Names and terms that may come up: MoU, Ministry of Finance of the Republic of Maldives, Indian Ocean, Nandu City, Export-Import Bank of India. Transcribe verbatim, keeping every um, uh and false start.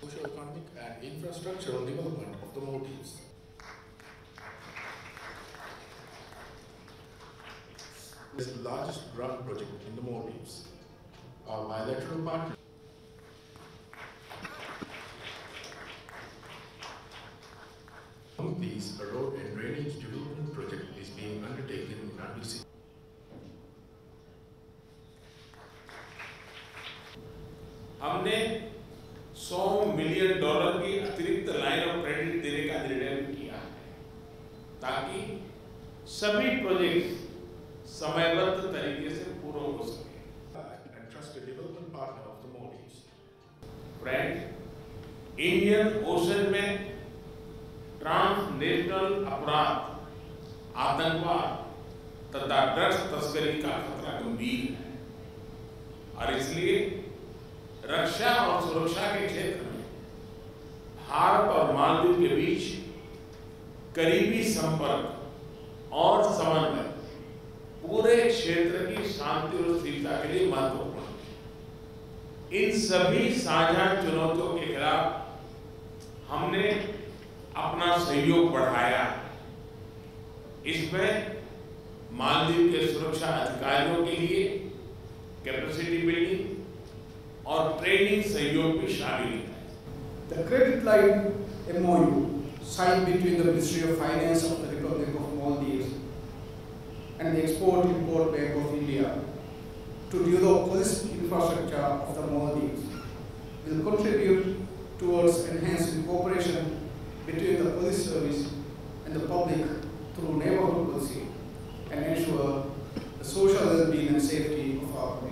Socio-economic and infrastructural development of the Maldives. This is the largest drug project in the Maldives. Our bilateral partner. Among these, a road and drainage development project is being undertaken in Nandu City. हमने सौ million dollar की अतिरिक्त line of credit देने का निर्णय किया है, ताकि सभी प्रोजेक्ट समयबद्ध तरीके से पूरा हो सके। फ्रेंड, इंडियन ओशन में ट्रांसनेशनल अपराध, आतंकवाद तथा ड्रग्स तस्करी का खतरा गंभीर है, और इसलिए रक्षा और सुरक्षा के क्षेत्र में भारत और मालदीव के बीच करीबी संपर्क और समन्वय पूरे क्षेत्र की शांति और स्थिरता के लिए महत्वपूर्ण है। इन सभी साझा चुनौतियों के खिलाफ हमने अपना सहयोग बढ़ाया। इसमें मालदीव के सुरक्षा अधिकारियों के लिए कैपेसिटी बिल्डिंग और ट्रेनिंग सहयोग भी शामिल है। The credit line M O U signed between the Ministry of Finance of the Republic of Maldives and the Export-Import Bank of India to develop holistic infrastructure of the Maldives will contribute towards enhancing cooperation between the police service and the public through neighborhood policing and ensure the social well-being and safety of our community.